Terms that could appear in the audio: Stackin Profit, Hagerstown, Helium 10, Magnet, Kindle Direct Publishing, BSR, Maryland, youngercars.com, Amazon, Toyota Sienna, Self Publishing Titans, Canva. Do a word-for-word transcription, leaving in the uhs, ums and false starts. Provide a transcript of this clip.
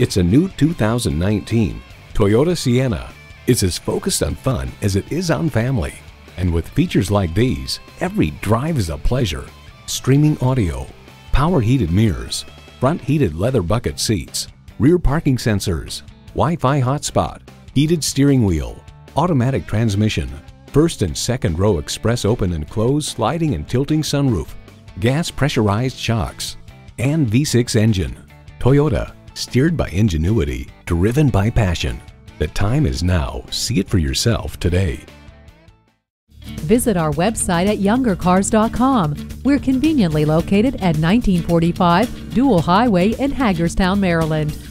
It's a new two thousand nineteen Toyota Sienna. It's as focused on fun as it is on family. And with features like these, every drive is a pleasure. Streaming audio, power heated mirrors, front heated leather bucket seats, rear parking sensors, Wi-Fi hotspot, heated steering wheel, automatic transmission, first and second row express open and close sliding and tilting sunroof, gas pressurized shocks, and V six engine. Toyota, steered by ingenuity, driven by passion. The time is now. See it for yourself today. Visit our website at younger cars dot com. We're conveniently located at nineteen forty-five Dual Highway in Hagerstown, Maryland.